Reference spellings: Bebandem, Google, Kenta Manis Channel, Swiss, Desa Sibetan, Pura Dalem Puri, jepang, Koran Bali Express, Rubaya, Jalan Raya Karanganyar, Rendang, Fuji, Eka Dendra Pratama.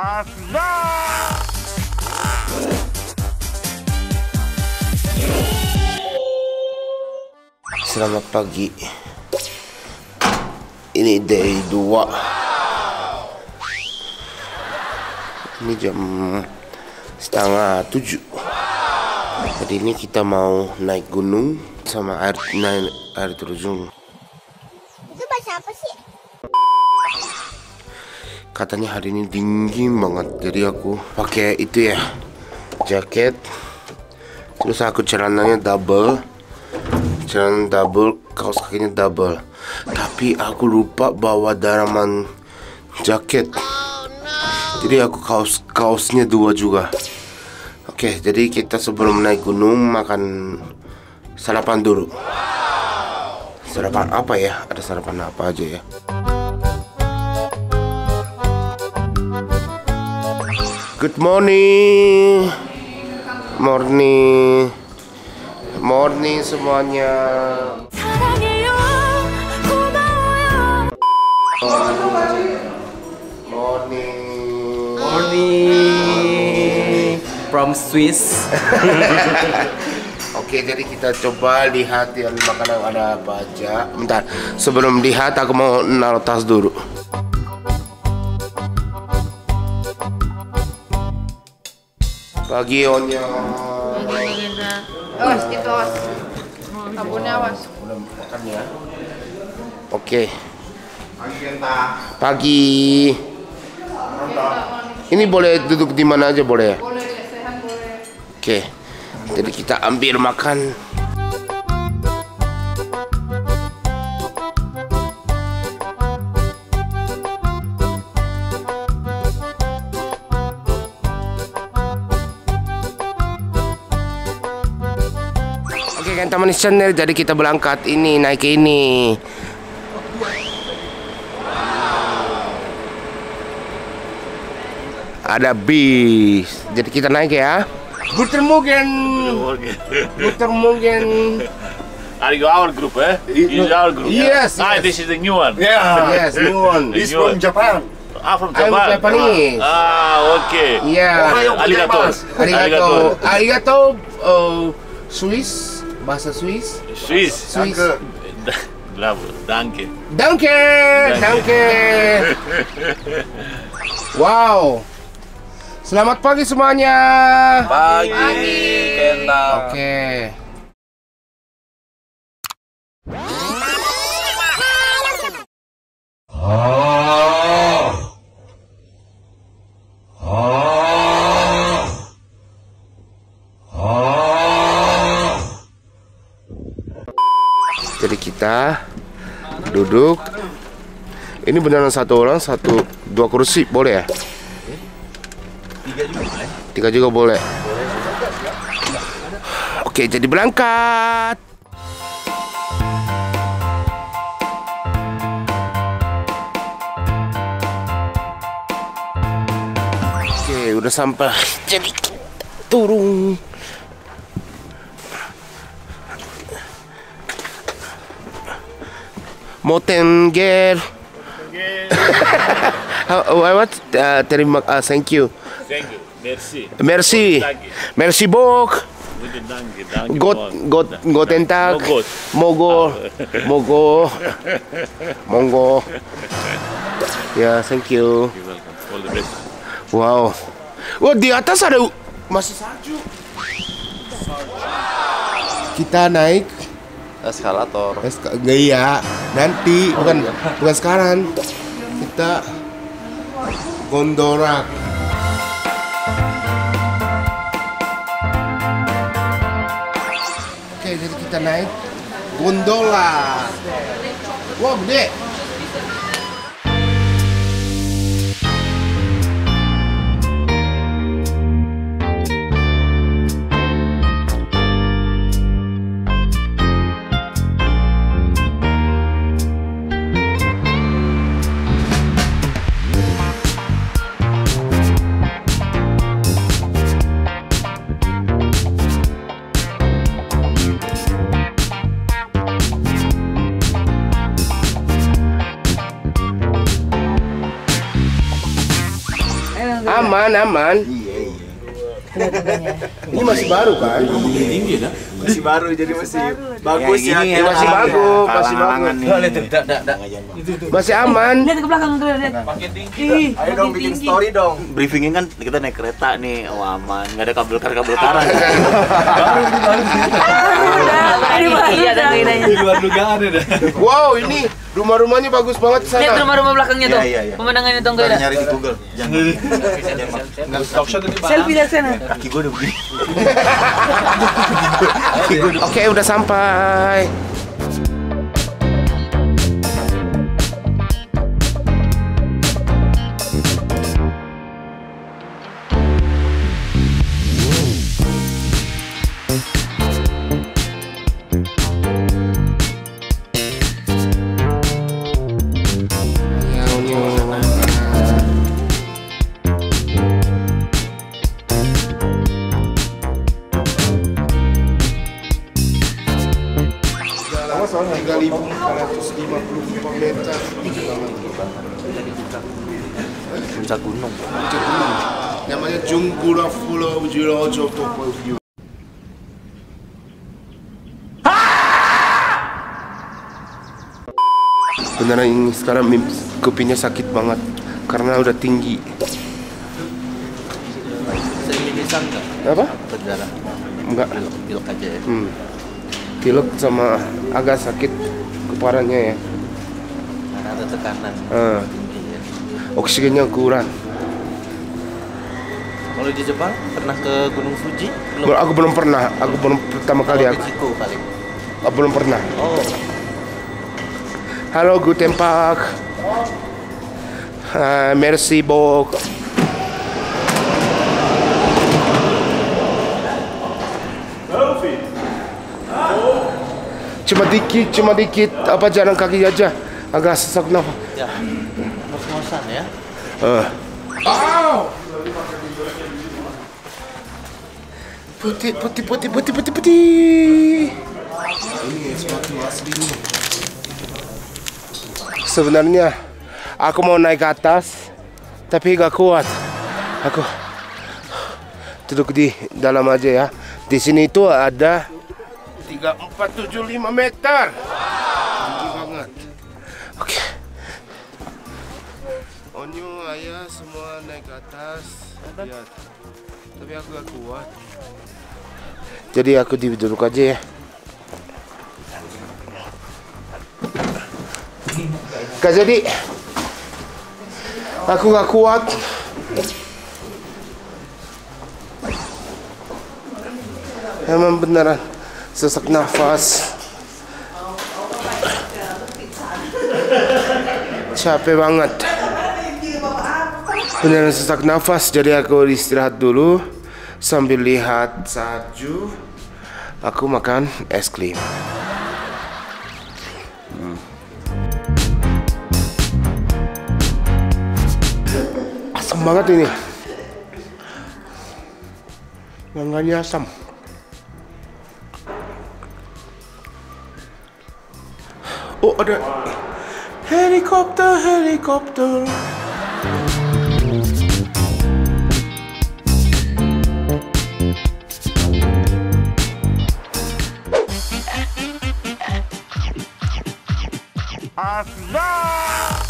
Hasna! Selamat pagi. Ini day 2. Ini jam 6:30. Hari ini kita mau naik gunung sama air terjun. Itu bahasa apa sih? Katanya hari ini dingin banget, jadi aku pakai itu ya, jaket. Terus aku celana double, kaos kakinya double. Tapi aku lupa bawa dalaman jaket. Jadi aku kaosnya dua juga. Oke, jadi kita sebelum naik gunung makan sarapan dulu. Sarapan apa ya? Ada sarapan apa aja ya? Good morning. Morning. Morning semuanya. Morning. From Swiss. Oke, jadi kita coba lihat yang makanan ada apa aja. Bentar, sebelum lihat aku mau naruh tas dulu. Pagi Onya. Awas, itu awas. Abunnya awas. Belum makan ya. Oke. Pagi. Ini boleh duduk di mana aja boleh ya? Boleh, sehat boleh. Oke. Jadi kita ambil makan. Kenta Manis Channel, jadi kita berangkat ini naik ini. Ada bis, jadi kita naik ya. Guter mungkin. Are you our group? Eh? Is our group? Yes. Ah, this is the new one. Yeah. Yes, new one. This from Japan. Ah, from Japan. I'm Japanese. Ah, okay. Yeah. Arigato. Swiss. Bahasa Swiss? Swiss. Bravo, danke. Wow. Selamat pagi semuanya. Pagi. Oke. Jadi kita duduk. Ini beneran satu orang dua kursi boleh ya? Tiga juga boleh. Oke, jadi berangkat. Oke, udah sampai. Jadi kita turun. Motenger. What? Terima kasih. Thank you. Merci bok. Guten Tag. Mongo. Ya, thank you. All the best. Wow. Wah, di atas ada masih salju. Kita naik eskalator. Iya, nanti bukan sekarang. Kita gondola. Oke, jadi kita naik gondola. Wah, gede. aman. Iya. Ini masih baru kan? Masih baru, jadi masih bagus ya. Masih bagus, masih bagus. Masih aman. Lihat ke belakang tuh, lihat. Makin tinggi. Ayo dong bikin story dong. Briefingnya kan kita naik kereta nih, oh aman, nggak ada kabel karan. Di luar dugaan ya. Wow, ini rumah-rumahnya bagus banget sana. Lihat rumah-rumah belakangnya tuh. Pemandangannya tuh enggak ada. Nyari di Google. Jangan stop shot ini. Selfie dari sana. Kaki gue udah begini. Oke, udah sampai. Beneran ini sekarang kupingnya sakit banget karena udah tinggi. Sering apa? Berdarah. Enggak. Pilek aja ya. Pilek sama agak sakit kepalanya ya. Karena ada tekanan. Oksigennya kurang. Kalau di Jepang pernah ke Gunung Fuji? Belum. Aku belum pernah. Aku belum pertama kali. Aku belum pernah. Oh. Halo, guten Tag. Merci beaucoup. Cuma dikit. Apa jalan kaki aja? Agak sesak nafas. Ya. Mos-mosan ya. Putih. Ini sepatu asli nih. Sebenarnya aku mau naik ke atas, tapi gak kuat. Aku duduk di dalam aja ya. Di sini itu ada 3475 meter. Tinggi banget. Oke. Onyo, ayah semua naik ke atas. Lihat. Tapi aku gak kuat. Jadi aku duduk aja ya. Gak jadi. Aku gak kuat. Emang beneran sesak nafas. Capek banget. Beneran sesak nafas. Jadi aku istirahat dulu. Sambil lihat salju, aku makan es krim. Asam banget ini. Mangganya asam. Oh, ada helikopter. Asam.